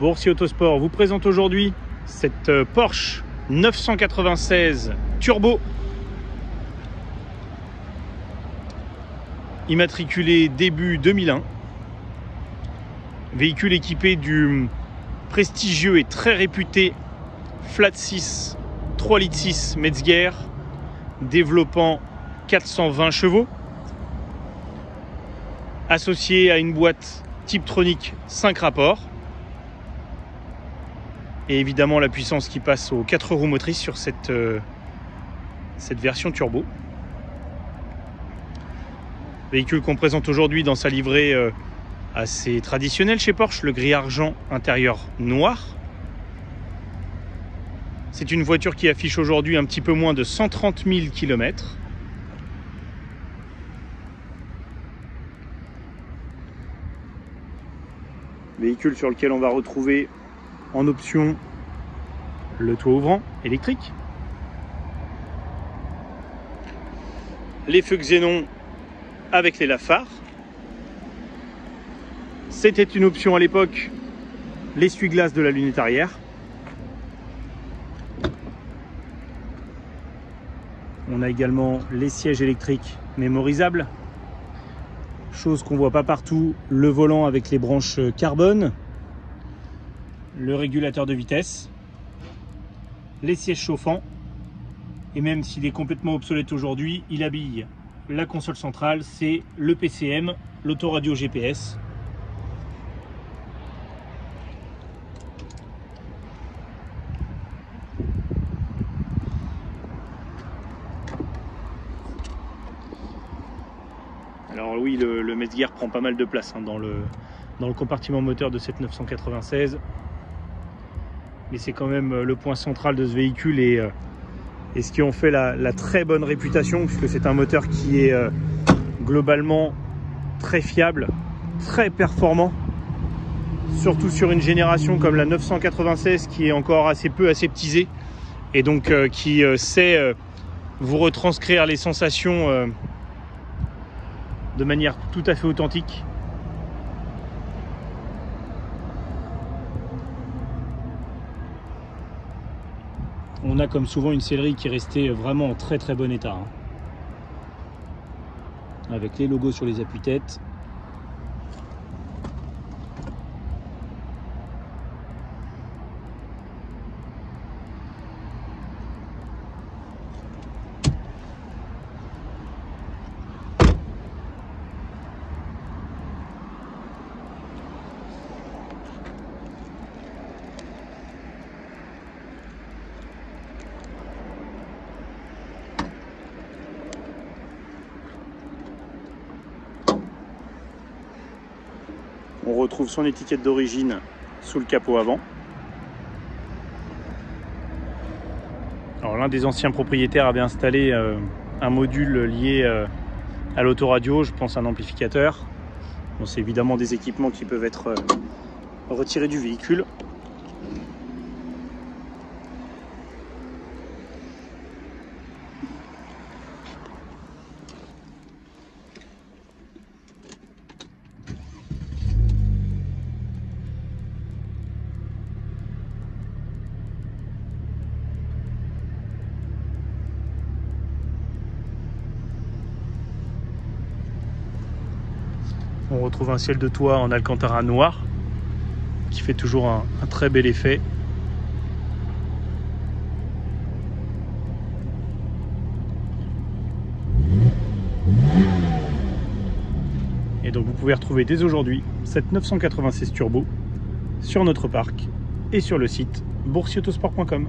Bourcier Autosport vous présente aujourd'hui cette Porsche 996 Turbo immatriculée début 2001, véhicule équipé du prestigieux et très réputé Flat 6 3,6 litres Metzger développant 420 chevaux, associé à une boîte Tiptronic 5 rapports et évidemment la puissance qui passe aux 4 roues motrices sur cette version turbo. Véhicule qu'on présente aujourd'hui dans sa livrée assez traditionnelle chez Porsche, le gris argent intérieur noir. C'est une voiture qui affiche aujourd'hui un petit peu moins de 130 000 km. Véhicule sur lequel on va retrouver en option le toit ouvrant électrique, les feux Xénon avec les lafards. C'était une option à l'époque, l'essuie-glace de la lunette arrière. On a également les sièges électriques mémorisables, chose qu'on ne voit pas partout, le volant avec les branches carbone, le régulateur de vitesse, les sièges chauffants, et même s'il est complètement obsolète aujourd'hui, il habille la console centrale, c'est le PCM, l'autoradio GPS. Alors oui, le Metzger prend pas mal de place hein, dans le compartiment moteur de cette 996. Mais c'est quand même le point central de ce véhicule et ce qui en fait la très bonne réputation, puisque c'est un moteur qui est globalement très fiable, très performant, surtout sur une génération comme la 996 qui est encore assez peu aseptisée et donc qui sait vous retranscrire les sensations de manière tout à fait authentique. On a comme souvent une sellerie qui est restée vraiment en très très bon état, hein, avec les logos sur les appuis-têtes. On retrouve son étiquette d'origine sous le capot avant. Alors l'un des anciens propriétaires avait installé un module lié à l'autoradio, je pense un amplificateur. Bon, c'est évidemment des équipements qui peuvent être retirés du véhicule. On retrouve un ciel de toit en alcantara noir qui fait toujours un très bel effet. Et donc vous pouvez retrouver dès aujourd'hui cette 996 Turbo sur notre parc et sur le site bourcierautosport.com.